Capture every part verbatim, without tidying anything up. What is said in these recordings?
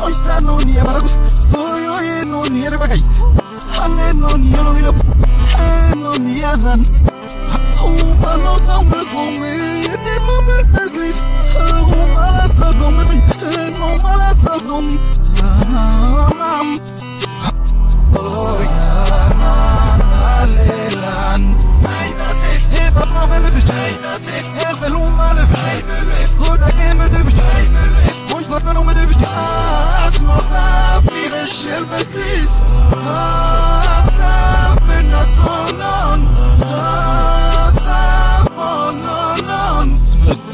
Hoy está no ni para gusto, hoy no ni era para caer. Hale no ni no ni lo, hale no ni azan. Uma no tamo come, te mama te grip. Uma la sa come mi, no mala sa come. Mam, oh man, halelan. Hey, that's it. Hey, papa, me le bicho. Hey, that's it. Hey, velo mal le bicho. Hey, velo. Hoy da que me le bicho. Hey, velo. Hoy está no me le bicho. Shell but please I've been not so long I've been not long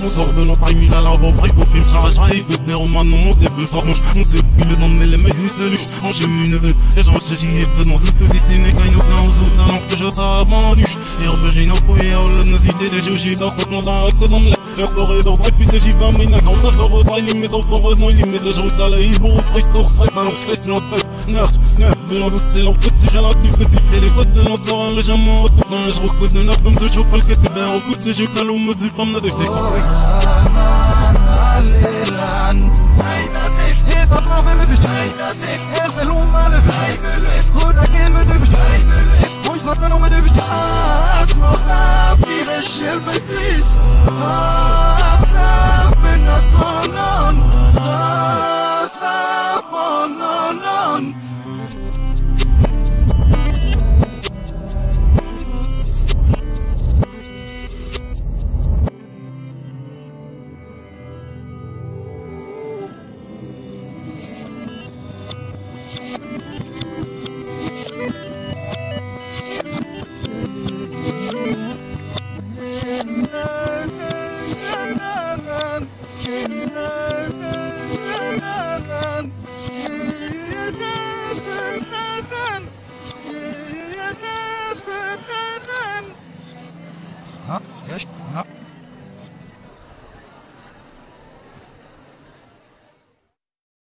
On sort de notre ami là là-bas Vrai pour qu'il me charge à écouter On m'a non monté plus fort On s'est pilé dans mes lèvres Juste lui En j'ai mis une vête Et j'en sais j'y ai présent C'est que dessiné Quand il nous plaint aux autres Alors que je s'abanuche Et on peut j'ai nos couilles Et on l'a nos idées Des jeux j'y d'entre Dans un acte dans l'air Faire corée dans vrai Puis des j'y pas mais n'a qu'en face de retraille Il met d'autres raisons Il met des gens T'as la hibour Au prix de retraille Balance laisse l'entraille Nerd Snap Mélan de c'est l'entraille Tu j'ai la cuve Que tu fais les fautes de l'entraille Légèrement Quand je recousse le nord Comme de chauffe Pas le caisse Ben recoute C'est je calme Me dit pas me défecte Aman Alelan Hey that's it Hey papa me le bicho Hey that's it Hey velo mal le bicho Hey velo Hoda que me le bicho Hey velo Hoy zlatan o me le bicho Asma kafi reshel betlis Asaf ben asonon Asaf ononon Yes, no.